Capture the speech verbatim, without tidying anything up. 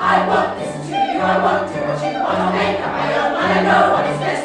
I won't listen to you, I won't do what you want, I'll make up my own mind, I know what is best.